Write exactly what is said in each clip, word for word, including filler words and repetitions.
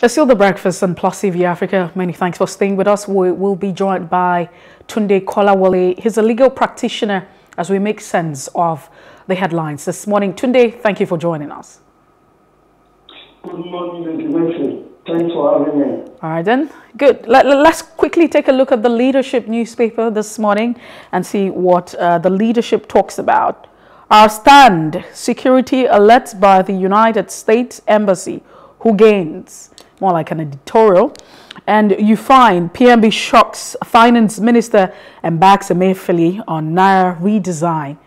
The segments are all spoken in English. It's still The Breakfast on Plus T V Africa. Many thanks for staying with us. We will be joined by Tunde Kolawole. He's a legal practitioner as we make sense of the headlines this morning. Tunde, thank you for joining us. Good morning. Thanks for having me. All right then. Good. Let, let's quickly take a look at the Leadership newspaper this morning and see what uh, the Leadership talks about. Our stand, security alerts by the United States Embassy. Who gains? More like an editorial. And you find P M B shocks Finance Minister and backs Emefiele on Naira redesign.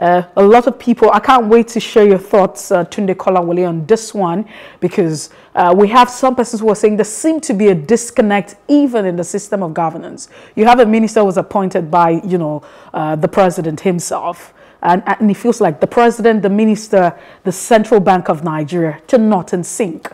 Uh, a lot of people, I can't wait to share your thoughts, uh, Tunde Kolawole, on this one, because uh, we have some persons who are saying there seems to be a disconnect even in the system of governance. You have a minister who was appointed by, you know, uh, the president himself. And, and it feels like the president, the minister, the Central Bank of Nigeria to not in sync.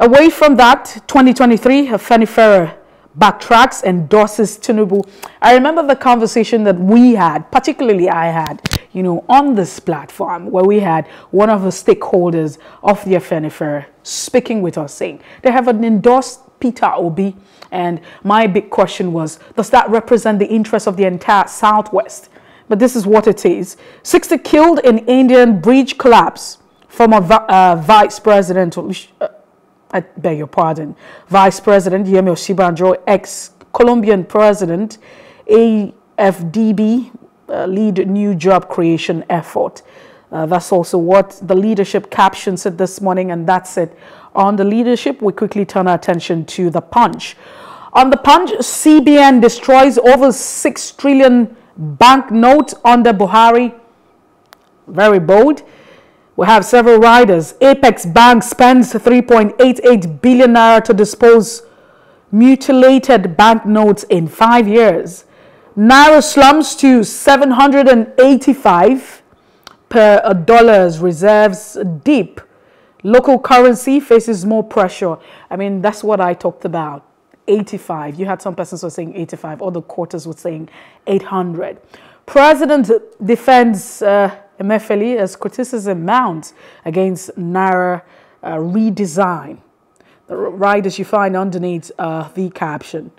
Away from that, twenty twenty-three, Afenifere backtracks, endorses Tinubu. I remember the conversation that we had, particularly I had, you know, on this platform where we had one of the stakeholders of the Afenifere speaking with us saying they have an endorsed Peter Obi. And my big question was, does that represent the interests of the entire Southwest? But this is what it is. sixty killed in Indian bridge collapse. Former uh, vice president, uh, I beg your pardon, Vice President Yemi Osinbajo, ex-Colombian president, A F D B, uh, lead new job creation effort. Uh, that's also what the Leadership captions it this morning, and that's it. On the Leadership, we quickly turn our attention to the Punch. On the Punch, C B N destroys over six trillion banknote under Buhari. Very bold. We have several riders. Apex Bank spends three point eight eight billion naira to dispose mutilated banknotes in five years. Naira slumps to seven hundred eighty-five per dollars, reserves deep. Local currency faces more pressure. I mean, that's what I talked about. eighty-five. You had some persons who were saying eighty-five. Other quarters were saying eight hundred. President defends uh, Emefiele as criticism mounts against Naira uh, redesign. The riders you find underneath uh, the caption.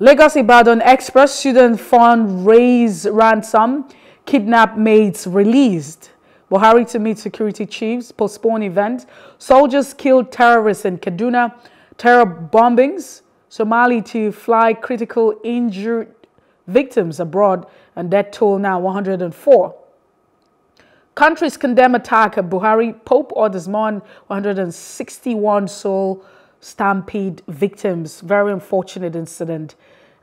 Lagos Ibadan Express student fund raise ransom. Kidnapped maids released. Buhari to meet security chiefs. Postpone event. Soldiers killed terrorists in Kaduna. Terror bombings. Somali to fly critical injured victims abroad, and death toll now one hundred and four. Countries condemn attack at Buhari. Pope orders more than one hundred sixty-one soul stampede victims. Very unfortunate incident.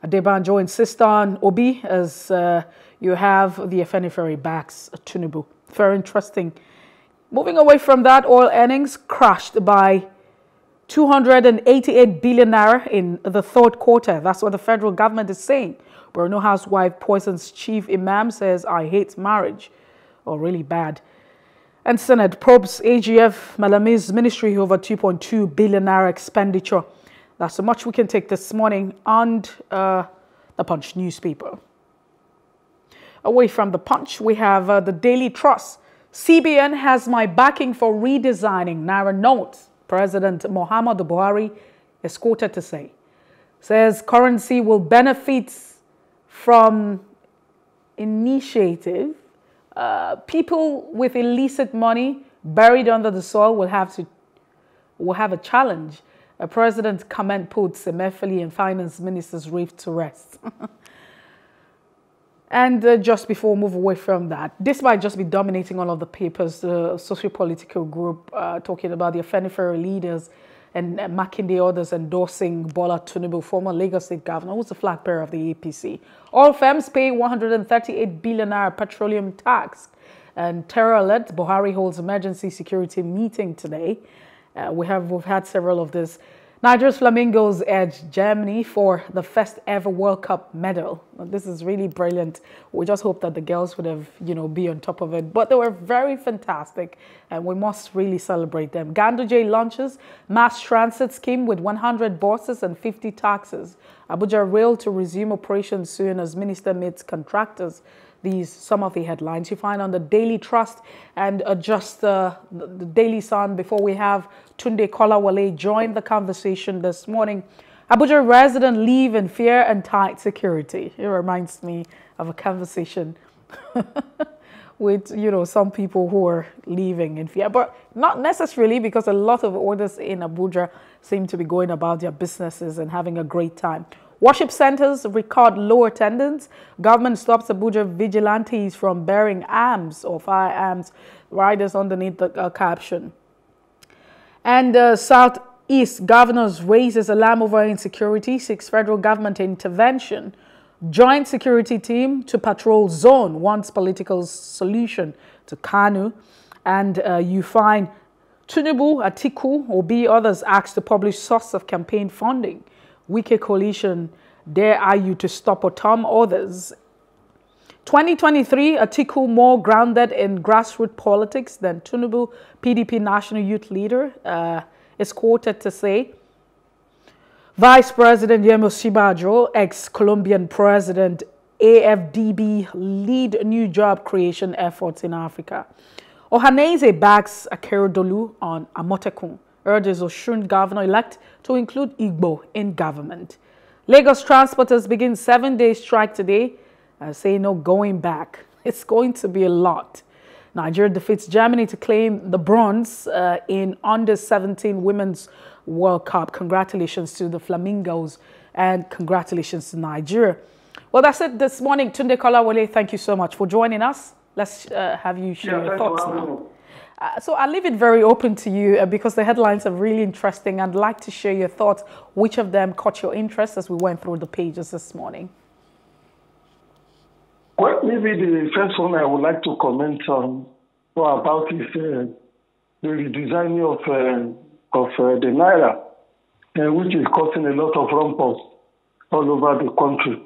Adebanjo insists on Obi as uh, you have the Afenifere backs Tinubu. Very interesting. Moving away from that, oil earnings crashed by two hundred eighty-eight billion naira in the third quarter. That's what the federal government is saying. Borno housewife poisons chief imam, says, I hate marriage. Oh, really bad. And Senate probes A G F, Malami's ministry over two point two billion naira expenditure. That's so much we can take this morning on uh, the Punch newspaper. Away from the Punch, we have uh, the Daily Trust. C B N has my backing for redesigning naira notes. President Muhammadu Buhari is quoted to say, says currency will benefit from initiative. Uh, people with illicit money buried under the soil will have to will have a challenge. A president comment puts Emefiele and finance ministers reef to rest. And uh, just before we move away from that, this might just be dominating all of the papers, the uh, socio-political group uh, talking about the Afenifere leaders and uh, marking the others endorsing Bola Tinubu, former Lagos State governor, who's the flag bearer of the A P C. All firms pay one hundred thirty-eight billion naira petroleum tax. And terror alert, Buhari holds emergency security meeting today. Uh, we have, we've had several of this. Nigeria's Flamingos edge Germany for the first ever World Cup medal. This is really brilliant. We just hope that the girls would have, you know, be on top of it. But they were very fantastic, and we must really celebrate them. Ganduje launches mass transit scheme with one hundred buses and fifty taxis. Abuja Rail to resume operations soon as minister meets contractors. These some of the headlines you find on the Daily Trust and uh, just uh, the, the Daily Sun. Before we have Tunde Kolawole join the conversation this morning. Abuja resident leave in fear and tight security. It reminds me of a conversation with, you know, some people who are leaving in fear, but not necessarily, because a lot of orders in Abuja seem to be going about their businesses and having a great time. Worship centers record low attendance. Government stops Abuja vigilantes from bearing arms or firearms. Riders underneath the uh, caption. And uh, Southeast governors raises alarm over insecurity. Six federal government intervention. Joint security team to patrol zone wants political solution to Kanu. And uh, you find Tinubu, Atiku, Obi, others asked to publish source of campaign funding. Wicked coalition, dare are you to stop or thumb others. twenty twenty-three, Atiku more grounded in grassroots politics than Tinubu, P D P national youth leader, uh, is quoted to say. Vice President Yemi Osibanjo, ex-Colombian president, A F D B lead new job creation efforts in Africa. Ohaneze backs Akeredolu on Amotekun. Urges Osun governor-elect to include Igbo in government. Lagos transporters begin seven-day strike today and say no going back. It's going to be a lot. Nigeria defeats Germany to claim the bronze uh, in under seventeen Women's World Cup. Congratulations to the Flamingos and congratulations to Nigeria. Well, that's it this morning. Tunde Kolawole, thank you so much for joining us. Let's uh, have you share yeah, your thoughts now. You. Uh, so I'll leave it very open to you uh, because the headlines are really interesting. I'd like to share your thoughts. Which of them caught your interest as we went through the pages this morning? Well, maybe the first one I would like to comment on well, about is uh, the redesigning of, uh, of uh, the Naira, uh, which is causing a lot of rumpus all over the country.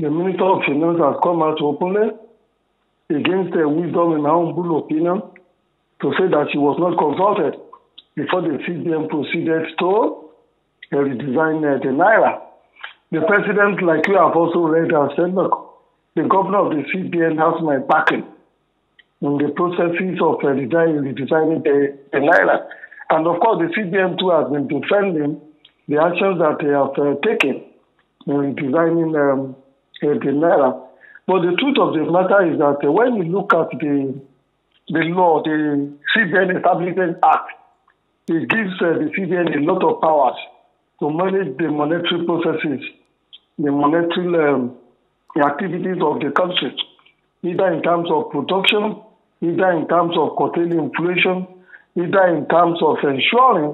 The Minister of Finance has come out openly against the wisdom, in my humble opinion, to say that she was not consulted before the C B N proceeded to redesign uh, the Naira. The president, like you have also read, has said, look, the governor of the C B N has my backing in the processes of uh, redesigning the, the Naira. And of course, the C B N too has been defending the actions that they have uh, taken in redesigning um, uh, the Naira. But the truth of the matter is that uh, when you look at the The law, the C B N Establishment Act, it gives uh, the C B N a lot of powers to manage the monetary processes, the monetary um, activities of the country, either in terms of production, either in terms of curtailing inflation, either in terms of ensuring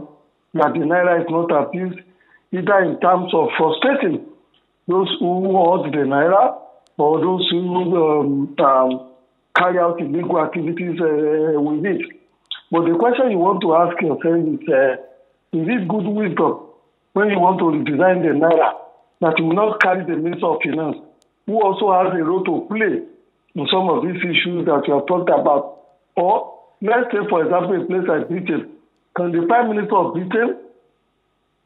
that the Naira is not abused, either in terms of frustrating those who hold the Naira or those who um, um, carry out illegal activities uh, with it. But the question you want to ask yourself is, uh, is it good wisdom when you want to redesign the Naira that you will not carry the Minister of Finance, who also has a role to play in some of these issues that you have talked about? Or let's say, for example, a place like Britain. Can the Prime Minister of Britain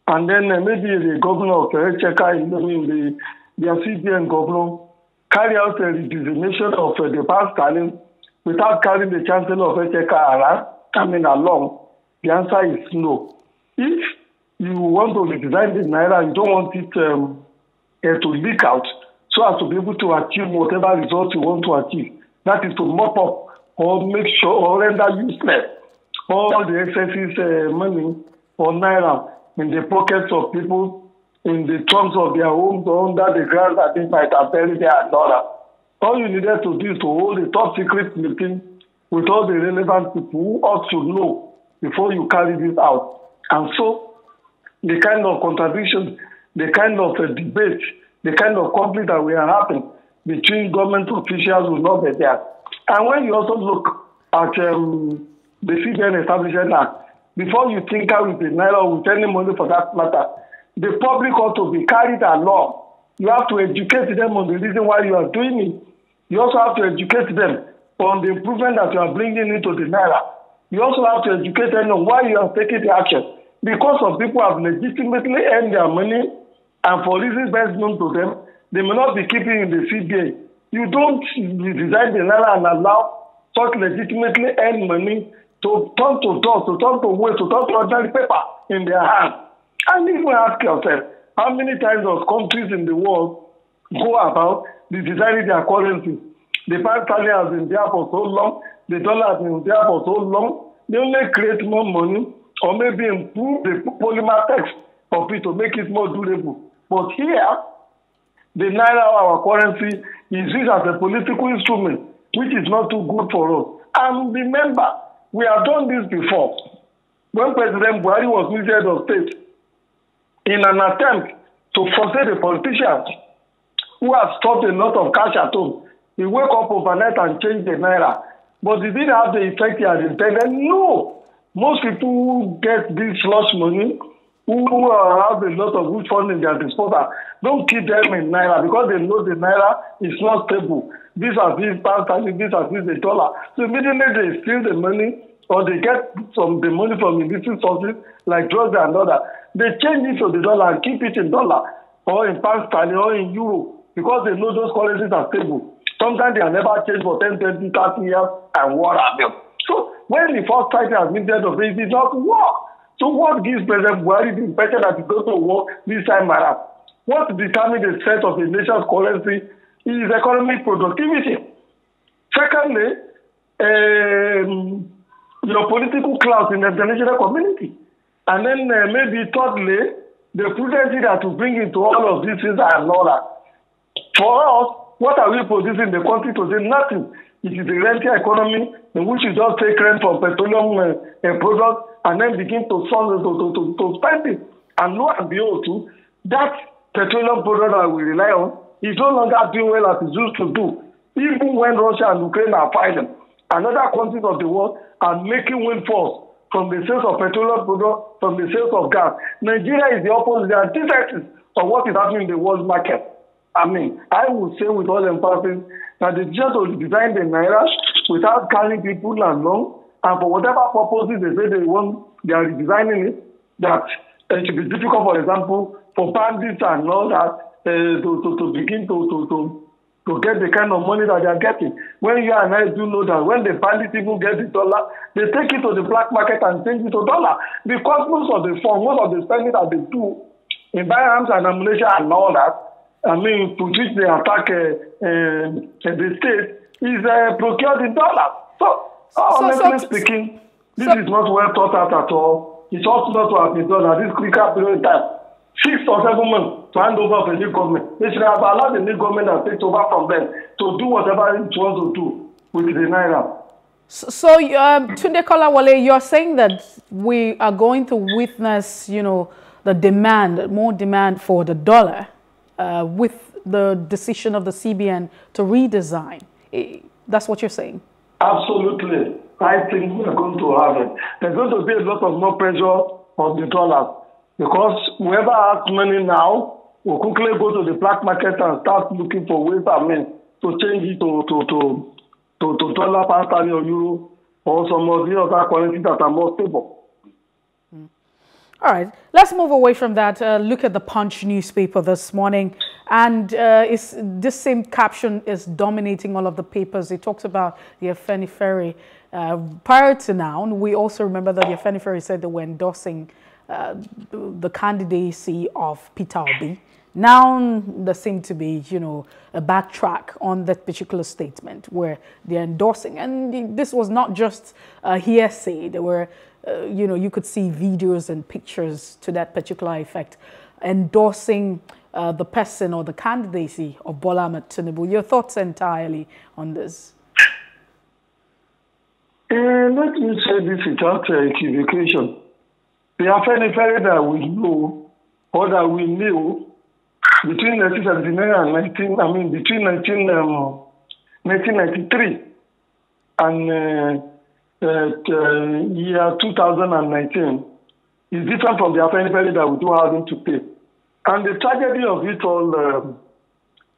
and then uh, maybe the governor of the Exchequer, I mean, the C B N governor, carry out the redesignation of uh, the past talent without carrying the chancellor of Exchequer around, coming along? The answer is no. If you want to redesign the Naira, you don't want it um, uh, to leak out so as to be able to achieve whatever result you want to achieve. That is to mop up or make sure or render useless all the excesses uh, money or Naira in the pockets of people, in the trunks of their homes or under the ground that they might have buried their dollar. All you needed to do is to hold a top secret meeting with all the relevant people who ought to know before you carry this out. And so the kind of contradiction, the kind of uh, debate, the kind of conflict that we are having between government officials will not be there. And when you also look at um, the C B N Establishment Act, before you tinker with the Naira or with any money for that matter, the public ought to be carried along. You have to educate them on the reason why you are doing it. You also have to educate them on the improvement that you are bringing into the Naira. You also have to educate them on why you are taking the action. Because of people have legitimately earned their money, and for reasons best known to them, they may not be keeping in the C B A. You don't design the Naira and allow such legitimately earned money to turn to dust, to turn to waste, to turn to ordinary paper in their hands. And if we ask yourself, how many times those countries in the world go about designing their currency? The pound sterling has been there for so long, the dollar has been there for so long, they only create more money or maybe improve the polymer text of it to make it more durable. But here, the Naira, our currency, is used as a political instrument, which is not too good for us. And remember, we have done this before. When President Buhari was minister of state, in an attempt to frustrate the politicians who have stopped a lot of cash at home, he woke up overnight and changed the Naira. But it didn't have the effect he had intended. No! Most people who get this slush money, who uh, have a lot of good funds in their disposal, don't keep them in Naira because they know the Naira is not stable. These are these pounds, these are these the dollar. So immediately they steal the money or they get some the money from illicit sources like drugs and other. They change it to the dollar and keep it in dollar or in pound sterling or in euro because they know those currencies are stable. Sometimes they are never changed for ten, twenty, thirty years and what have you. So when the first cycle has been there, it did not work. So what gives President Buhari the impression that he goes to war this time around? What determines the strength of a nation's currency is economic productivity. Secondly, um, your political class in the international community. And then uh, maybe thirdly, the prudence that you bring into all of these things and all that. For us, what are we producing in the country today? Nothing. It is a rental economy in which you just take rent from petroleum uh, uh, products and then begin to, to, to, to, to spend it. And lo and behold, too, that petroleum product that we rely on is no longer doing well as it used to do. Even when Russia and Ukraine are fighting, and other countries of the world are making windfalls from the sales of petroleum products, from the sales of gas. Nigeria is the opposite. They are antithesis of what is happening in the world market. I mean, I would say with all emphasis that the judge will design the Naira without carrying people along, and for whatever purposes they say they want, they are redesigning it, that it should be difficult, for example, for bandits and all that uh, to, to, to begin to, to, to, to get the kind of money that they are getting. When you and I do know that when the bandits even get the dollar, they take it to the black market and change it to dollar, because most of the funds, most of the spending that they do in buying arms and ammunition and all that, I mean, to which they attack uh, uh, the state is uh, procured in dollars. So, honestly so, so, speaking, this so, is not well thought out at all. It's also not to have been done at this quicker period of time. Six or seven months to hand over to the new government. They should have allowed the new government that takes over from them to do whatever it wants to do with the Naira. So, so um, Tunde Kolawole, you're saying that we are going to witness, you know, the demand, more demand for the dollar. Uh, with the decision of the C B N to redesign. That's what you're saying? Absolutely. I think we're going to have it. There's going to be a lot of more pressure on the dollar because whoever has money now will quickly go to the black market and start looking for ways, I mean, to change it to, to, to, to, to dollar, pound sterling, or euro, or some of the other currencies that are more stable. All right, let's move away from that. Uh, look at the Punch newspaper this morning. And uh, it's, this same caption is dominating all of the papers. It talks about the Afenifere. Uh, prior to now, we also remember that the Afenifere said they were endorsing uh, the candidacy of Peter Obi. Now there seems to be, you know, a backtrack on that particular statement where they're endorsing. And this was not just a hearsay. There were, uh, you know, you could see videos and pictures to that particular effect, endorsing uh, the person or the candidacy of Bola Ahmed Tinubu. Your thoughts entirely on this? Uh, let me say this without uh, equivocation. The Afenifere that we know, or that we knew, between nineteen seventy-nine and nineteen, I mean, between nineteen, um, nineteen ninety-three and uh, uh, year two thousand nineteen is different from the Afenifere that we do having to pay. And the tragedy of it all, um,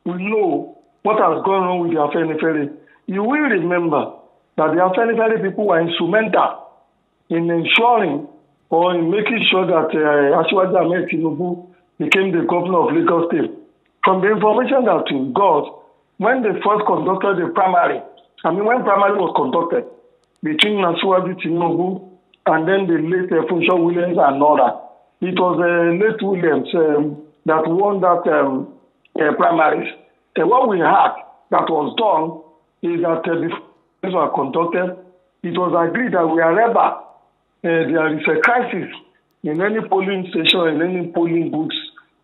we know what has gone on with the Afenifere. You will remember that the Afenifere people were instrumental in ensuring or in making sure that uh, Asiwaju Ahmed Tinubu became the governor of Lagos State. From the information that we got, when they first conducted the primary, I mean, when primary was conducted between Nasiwaju Tinubu and then the late uh, Funsho Williams and Naira, it was uh, late Williams um, that won that um, uh, primaries. Uh, what we had that was done is that uh, before these were conducted, it was agreed that wherever uh, there is a crisis in any polling station, in any polling booths,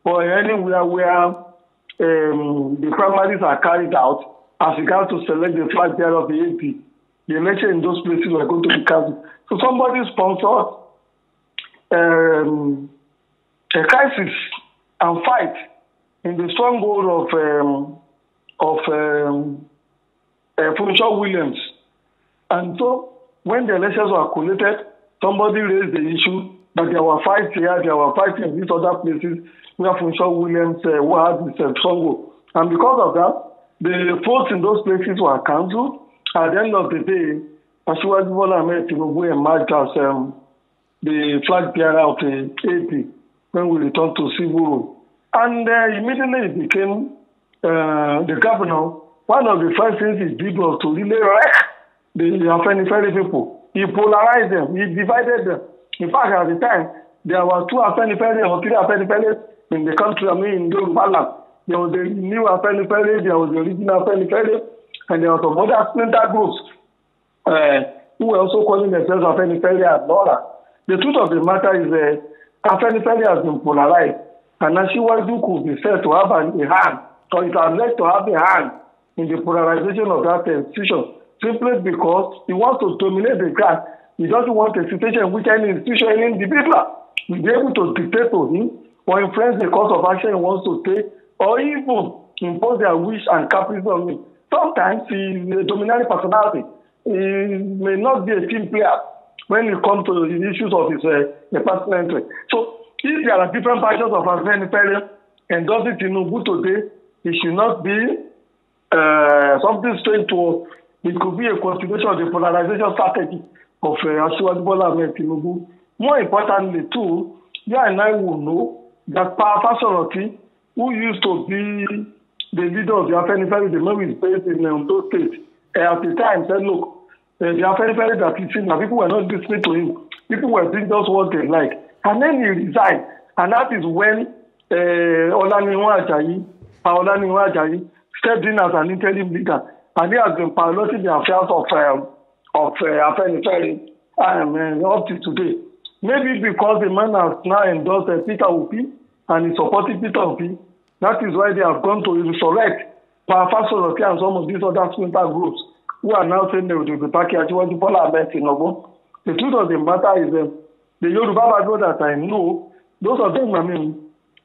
or anywhere where um, the primaries are carried out, as regards to select the flag there of the A P, the election in those places were going to be cancelled. So somebody sponsored um, a crisis and fight in the stronghold of um, of um, uh, Funsho Williams. And so when the elections were collated, somebody raised the issue that there were fights here, there were fights in these other places where Funsho Williams uh, had this uh, stronghold. And because of that, the votes in those places were cancelled. At the end of the day, Asiwaju Bola Ahmed Tinubu emerged as um, the flag bearer of the A P when we returned to civil rule. And uh, immediately he became uh, the governor. One of the first things he did was to really wreck the Afenifere people. He polarized them, he divided them. In fact, at the time, there were two Afenifere or three Afenifere in the country, I mean, in the balance. There was the new Afenifere, there was the original Afenifere, and there were some other splinter groups uh, who were also calling themselves Afenifere and Naira. The truth of the matter is that uh, Afenifere has been polarized, and Asiwaju could be said to have an, a hand, or it has led to have a hand in the polarization of that institution, simply because he wants to dominate the ground. He doesn't want a situation in which any institution, any individual, will be able to dictate to him or influence the course of action he wants to take, or even impose their wish and caprice on him. Sometimes he is a dominant personality. He may not be a team player when it comes to the issues of his uh, personal interest. So if there are different factions of Afenifere endorsing Tinubu today, it should not be uh, something strange to us. It could be a continuation of the polarization strategy of uh, Asiwaju Bola Ahmed Tinubu. More importantly, too, you and I will know that Fasoroki, who used to be the leader of the Afenifere, the man who is based in Ondo State, uh, at the time said, look, uh, the Afenifere that he's in, people were not listening to him. People were doing just what they like. And then he resigned. And that is when uh, Olaniwa Ajayi, Olaniwa Ajayi stepped in as an interim leader. And he has been piloting the affairs of um, of uh, Afenifere um, uh, up to today. Maybe because the man has now endorsed uh, Peter Obi, and he supported Peter Obi. That is why they have gone to resurrect Fasoroki and some of these other splinter groups who are now saying they will be back here. The truth of the matter is that uh, the Yoruba people that I know, those of them, I mean,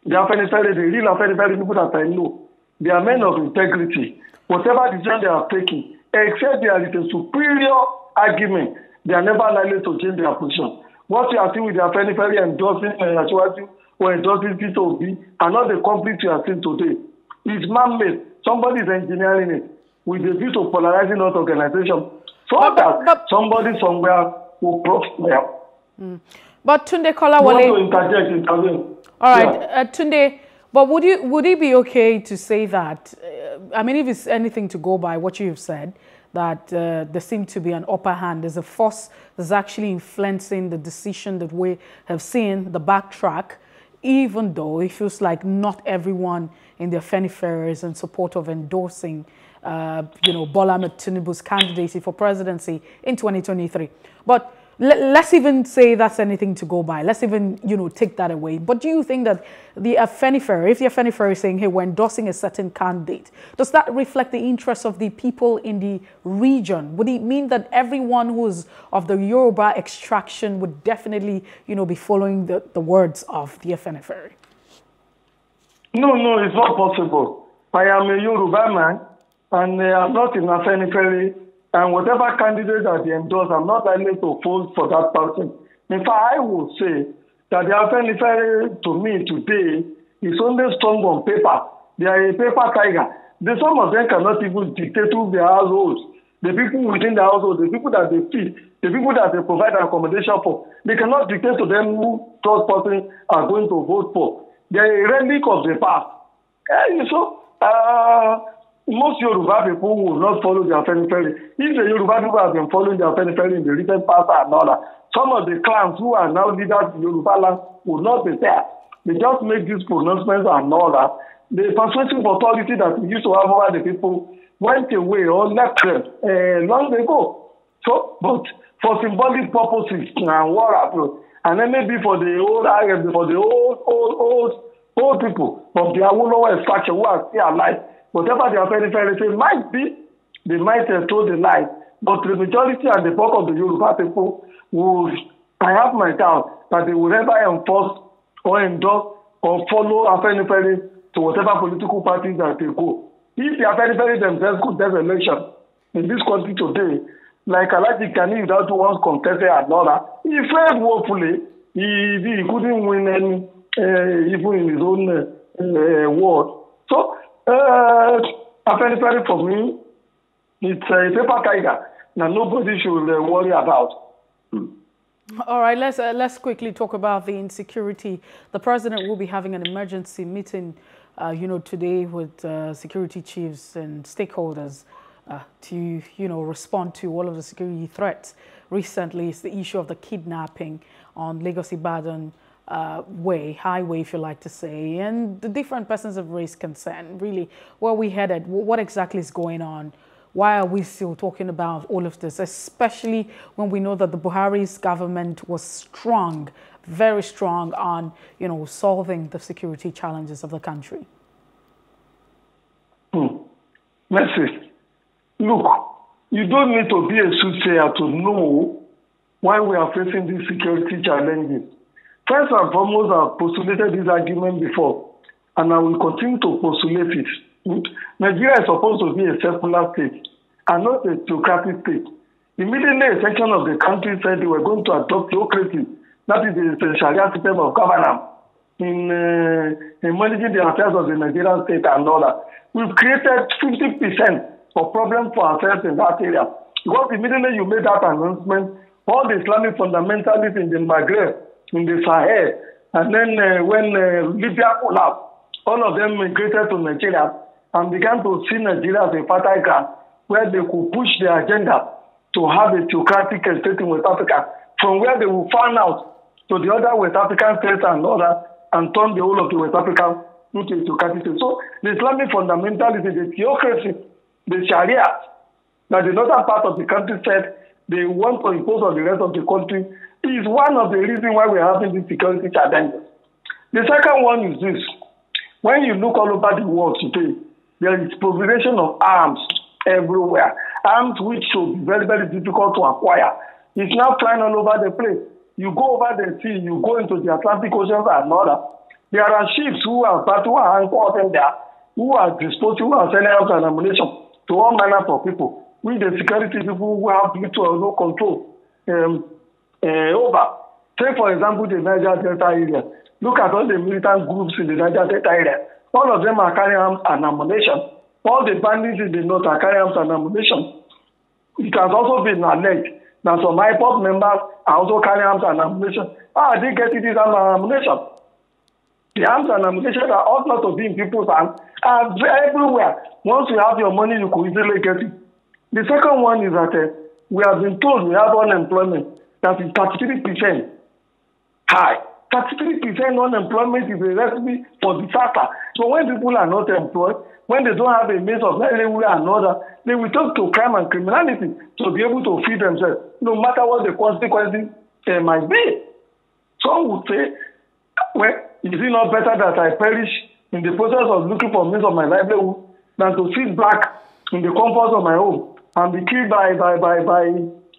they are Afenifere, the real Afenifere people that I know, they are men of integrity. Whatever decision they are taking, except there is a superior argument, they are never likely to change their position. What you are seeing with the Afenifere endorsing and Asiwaju, or endorsing Peter Obi, and not the conflict you are seeing today. It's man-made. Somebody is engineering it with the view to polarizing our organization so but, that but, somebody somewhere will prosper. Mm. But Tunde Kolawole... want to interject in All right, yeah. uh, Tunde, but would you would it be okay to say that, uh, I mean, if it's anything to go by what you've said, that uh, there seems to be an upper hand. There's a force that's actually influencing the decision that we have seen, the backtrack, even though it feels like not everyone in the Afenifere is in support of endorsing, uh, you know, Bola Ahmed Tinubu's candidacy for presidency in twenty twenty-three. But le let's even say that's anything to go by. Let's even, you know, take that away. But do you think that the Afenifere, if the Afenifere is saying, hey, we're endorsing a certain candidate, does that reflect the interests of the people in the region? Would it mean that everyone who's of the Yoruba extraction would definitely, you know, be following the, the words of the Afenifere? No, no, it's not possible. I am a Yoruba man, and I am not in Afenifere, and whatever candidate that they endorse, I'm not likely to vote for that person. In fact, I would say that the Afenifere, to me today, is only strong on paper. They are a paper tiger. The, some of them cannot even dictate to their households. The people within the household, the people that they feed, the people that they provide accommodation for, they cannot dictate to them who those persons are going to vote for. They are a relic of the past. And so, uh, most Yoruba people will not follow the Afenifere. If the Yoruba people have been following the Afenifere in the recent past and all that, some of the clans who are now leaders in Yoruba land will not be there. They just make these pronouncements and all that. The persuasive authority that we used to have over the people went away or left them uh, long ago. So, but for symbolic purposes and war approach, and then maybe for the old, for the old, old, old, old people of the Awolowo extraction who are still alive. Whatever the Afenifere say might be, they might have told the lie, but the majority and the bulk of the Yoruba people would, I have my doubt, that they will never enforce or endorse or follow Afenifere to whatever political parties that they go. If the Afenifere themselves could have election in this country today, like Alhaji Kani without once contested another, he failed woefully. He, he couldn't win any, uh, even in his own uh, uh, world. So, Uh, Afenifere for me, it's a paper tiger that nobody should uh, worry about. Mm. All right, let's, uh, let's quickly talk about the insecurity. The president will be having an emergency meeting, uh, you know, today with uh, security chiefs and stakeholders uh, to, you know, respond to all of the security threats. Recently, it's the issue of the kidnapping on Lagos Ibadan Uh, way, highway, if you like to say, and the different persons have raised concern, really, where we headed, what exactly is going on, why are we still talking about all of this, especially when we know that the Buhari's government was strong, very strong on, you know, solving the security challenges of the country. Hmm. Listen, look, you don't need to be a soothsayer to know why we are facing these security challenges. First and foremost, I've postulated this argument before, and I will continue to postulate it. Nigeria is supposed to be a secular state and not a theocratic state. Immediately, a section of the country said they were going to adopt theocracy, that is the Sharia system of governance, in, uh, in managing the affairs of the Nigerian state and all that. We've created fifty percent of problems for ourselves in that area. Because immediately you made that announcement, all the Islamic fundamentalists in the Maghreb, in the Sahel, and then uh, when uh, Libya collapsed, all of them migrated to Nigeria and began to see Nigeria as a fertile ground where they could push their agenda to have a theocratic state in West Africa, from where they will fan out to the other West African states and others and turn the whole of the West Africa into a theocratic state. So the Islamic fundamentalism, the theocracy, the Sharia, that the northern part of the country said they want to impose on the rest of the country, is one of the reasons why we're having these security challenges. The second one is this. When you look all over the world today, there is proliferation of arms everywhere. Arms which should be very, very difficult to acquire. It's now flying all over the place. You go over the sea, you go into the Atlantic Ocean and all that. There are ships who are battle and caught in there, who are disposing, who are sending out an ammunition to all manner of people, with the security people who have little or no control Um, Uh, over. Take, for example, the Niger Delta area. Look at all the militant groups in the Niger Delta area. All of them are carrying arms and ammunition. All the bandits in the north are carrying arms and ammunition. It has also been alleged that some I P O B members are also carrying arms and ammunition. How are they getting these arms and ammunition? The arms and ammunition are ought not to be in people's hands, and everywhere. Once you have your money, you could easily get it. The second one is that uh, we have been told we have unemployment that is thirty-three percent high. thirty-three percent unemployment is a recipe for disaster. So when people are not employed, when they don't have a means of living or another, they will turn to crime and criminality to be able to feed themselves, no matter what the consequences there might be. Some would say, well, is it not better that I perish in the process of looking for means of my livelihood than to sit back in the comfort of my home and be killed by, by, by, by,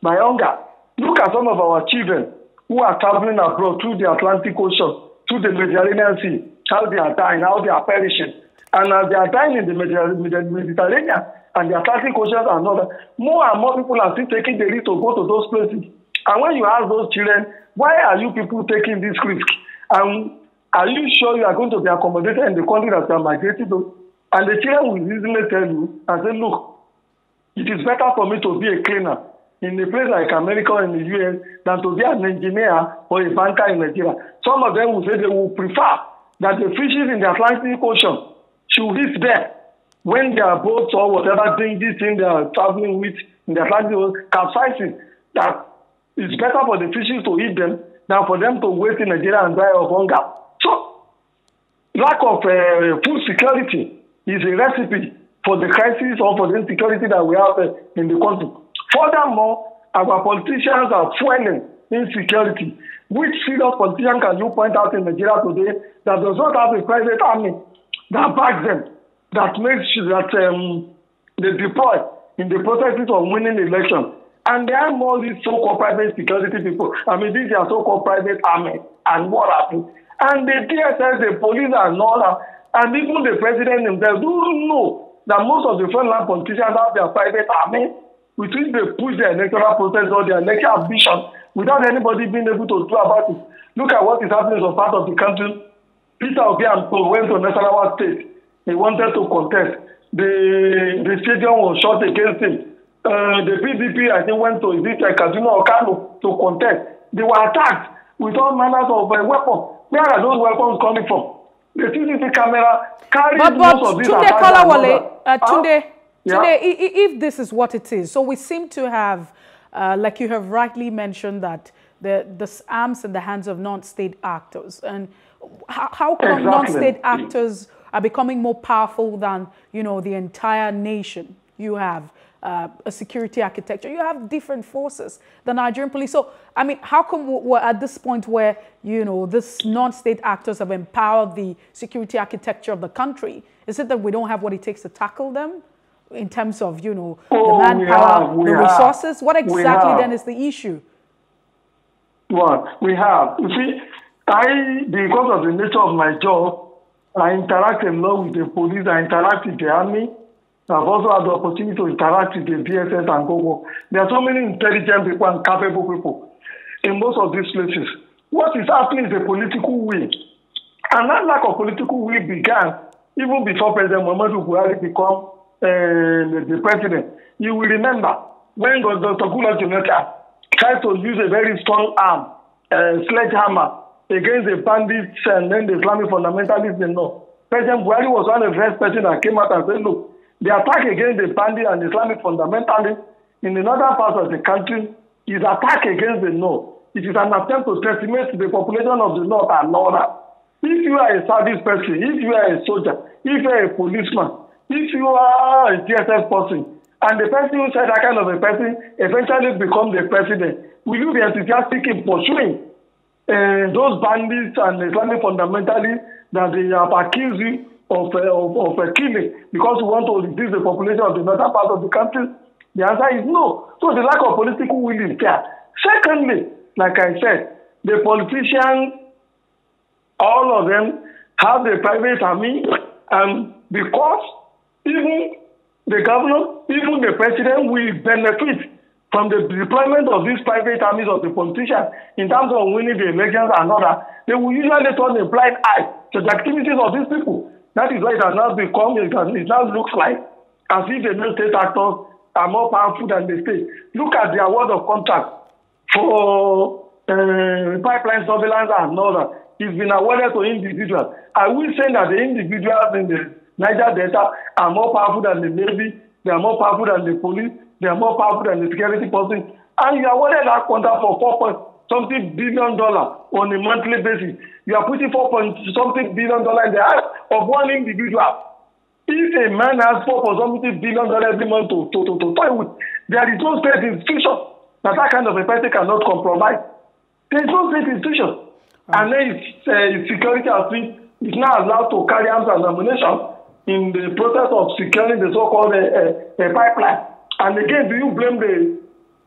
by hunger? Look at some of our children who are traveling abroad through the Atlantic Ocean, through the Mediterranean Sea, how they are dying, how they are perishing. And as they are dying in the Mediterranean and the Atlantic Ocean and all that, more and more people are still taking the risk to go to those places. And when you ask those children, why are you people taking this risk? And are you sure you are going to be accommodated in the country that you are migrating to? And the children will easily tell you and say, look, it is better for me to be a cleaner in a place like America or in the U S than to be an engineer or a banker in Nigeria. Some of them will say they will prefer that the fishes in the Atlantic Ocean should live there when their boats or whatever doing this thing they are traveling with in the Atlantic Ocean capsizing, that it's better for the fishes to eat them than for them to wait in Nigeria and die of hunger. So, lack of uh, food security is a recipe for the crisis or for the insecurity that we have uh, in the country. Furthermore, our politicians are fueling insecurity. Which serious politician can you point out in Nigeria today that does not have a private army that backs them, that makes that um, they deploy in the processes of winning elections? And there are more these so-called private security people. I mean, these are so-called private army and what happened. And the D S S, the police and all that, and even the president himself do know that most of the frontline politicians have their private army, with which they push their electoral process or their electoral ambition without anybody being able to do about it. Look at what is happening in some part of the country. Peter Obi went to Nasarawa State. He wanted to contest. The, the stadium was shot against him. Uh, the P D P, I think, went to is it, uh, Kaduna or Kanu to contest. They were attacked with all manners of uh, weapons. Where are those weapons coming from? The C C T V camera carried but, but, most of these attacks. Tunde Kolawole, uh, Tunde, huh? Yeah. Tunde, if this is what it is, so we seem to have, uh, like you have rightly mentioned, that the, the arms in the hands of non-state actors. And how, how come exactly. non-state actors are becoming more powerful than, you know, the entire nation? You have Uh, a security architecture. You have different forces, the Nigerian police. So, I mean, how come we're at this point where, you know, this non-state actors have empowered the security architecture of the country? Is it that we don't have what it takes to tackle them in terms of, you know, oh, the manpower, we have, we the resources? Have, what exactly then is the issue? Well, we have. You see, I, because of the nature of my job, I interact a lot with the police, I interact with the army. I've also had the opportunity to interact with the D S S and Google. There are so many intelligent people and capable people in most of these places. What is happening is a political will. And that lack of political will began even before President Muhammadu Buhari became uh, the president. You will remember when Doctor Goodluck Jonathan tried to use a very strong arm, uh, sledgehammer, against the bandits and then the Islamic fundamentalists in North. President Buhari was one of the first person that came out and said, look, the attack against the bandits and Islamic fundamentalists in the northern parts of the country is attack against the north. It is an attempt to decimate the population of the north and northern. If you are a service person, if you are a soldier, if you are a policeman, if you are a D S S person, and the person who said that kind of a person eventually becomes the president, will you be enthusiastic in pursuing uh, those bandits and Islamic fundamentalists that they have accused you of, uh, of, of uh, killing because we want to reduce the population of the northern part of the country? The answer is no. So the lack of political will is there. Secondly, like I said, the politicians, all of them, have the private army um, because even the governor, even the president will benefit from the deployment of these private armies of the politicians in terms of winning the elections and all that. They will usually turn a blind eye to the activities of these people. That is why it has now become, it, has, it now looks like as if the non-state actors are more powerful than the state. Look at the award of contract for uh, pipeline surveillance and all that. It's been awarded to individuals. Are we saying that the individuals in the Niger Delta are more powerful than the Navy? They are more powerful than the police? They are more powerful than the security person? And you awarded that contract for four point something billion dollars on a monthly basis. You are putting four point something billion dollars in the hands of one individual. If a man has four point something billion dollars every month to, to, to, to toy with, there is no state institution that that kind of a person cannot compromise. There is no state institution. Mm-hmm. And then it's, uh, it's security is not allowed to carry arms and ammunition in the process of securing the so-called uh, uh, pipeline. And again, do you blame the,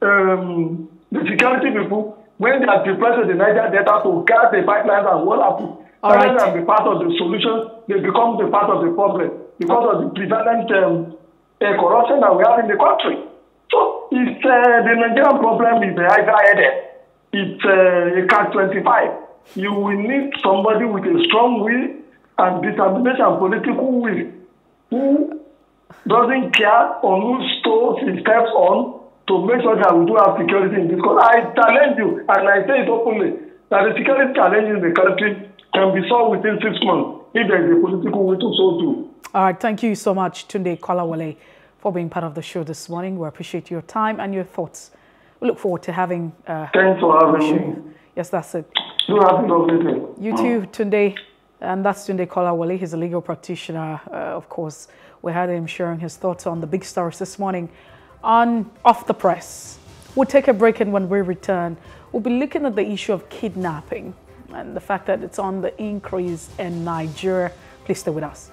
um, the security people when they are deployed to the Niger Delta to guard the pipelines and what happens? Pipelines are part of the solution. They become the part of the problem because of the prevalent um, uh, corruption that we have in the country. So it's, uh, the Nigerian problem is either-headed. It's uh, a catch twenty-five. You will need somebody with a strong will and determination, political will, who doesn't care on who stores his steps on to make sure that we do have security in this country. I challenge you, and I say it openly, that the security challenge in the country can be solved within six months if there is a political will to so do. All right, thank you so much, Tunde Kolawole, for being part of the show this morning. We appreciate your time and your thoughts. We look forward to having... Uh, Thanks for having me. Yes, that's it. You have a lovely day. You too, Tunde. And that's Tunde Kolawole. He's a legal practitioner, uh, of course. We had him sharing his thoughts on the big stories this morning on Off the Press. We'll take a break, and when we return, we'll be looking at the issue of kidnapping and the fact that it's on the increase in Nigeria. Please stay with us.